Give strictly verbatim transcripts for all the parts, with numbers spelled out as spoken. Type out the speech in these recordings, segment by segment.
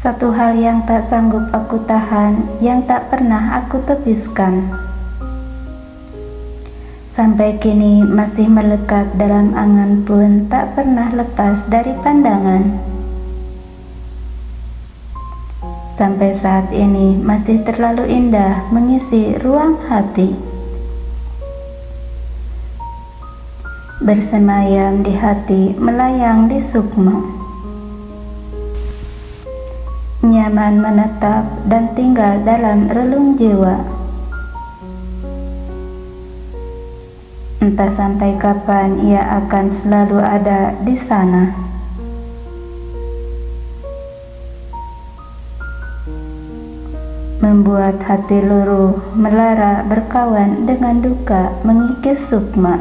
Satu hal yang tak sanggup aku tahan, yang tak pernah aku tebiskan. Sampai kini masih melekat dalam angan pun tak pernah lepas dari pandangan. Sampai saat ini masih terlalu indah mengisi ruang hati. Bersemayam di hati, melayang di sukma. Nyaman menetap dan tinggal dalam relung jiwa. Entah sampai kapan ia akan selalu ada di sana. Membuat hati luruh, melara berkawan dengan duka, mengikis sukma.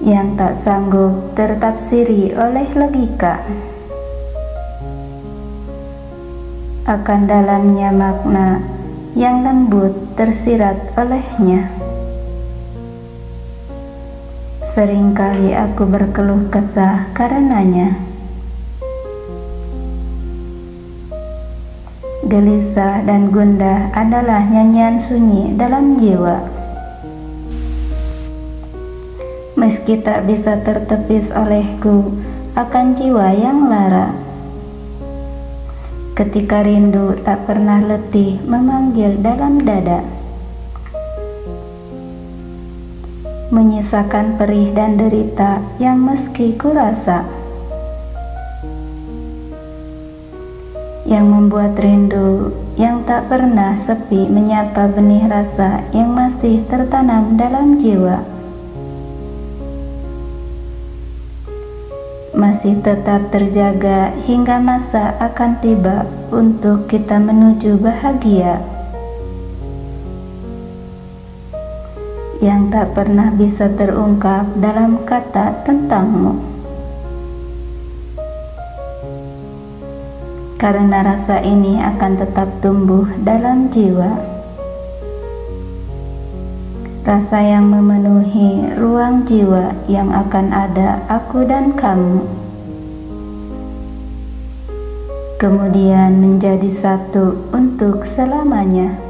Yang tak sanggup tertafsiri oleh logika, akan dalamnya makna yang lembut tersirat olehnya. Seringkali aku berkeluh kesah karenanya, gelisah dan gundah adalah nyanyian sunyi dalam jiwa. Meski tak bisa tertepis olehku akan jiwa yang lara, ketika rindu tak pernah letih memanggil dalam dada, menyisakan perih dan derita yang meski kurasa, yang membuat rindu yang tak pernah sepi menyapa benih rasa yang masih tertanam dalam jiwa. Masih tetap terjaga hingga masa akan tiba untuk kita menuju bahagia yang tak pernah bisa terungkap dalam kata tentangmu, karena rasa ini akan tetap tumbuh dalam jiwa, rasa yang memenuhi ruang jiwa yang akan ada aku dan kamu, kemudian menjadi satu untuk selamanya.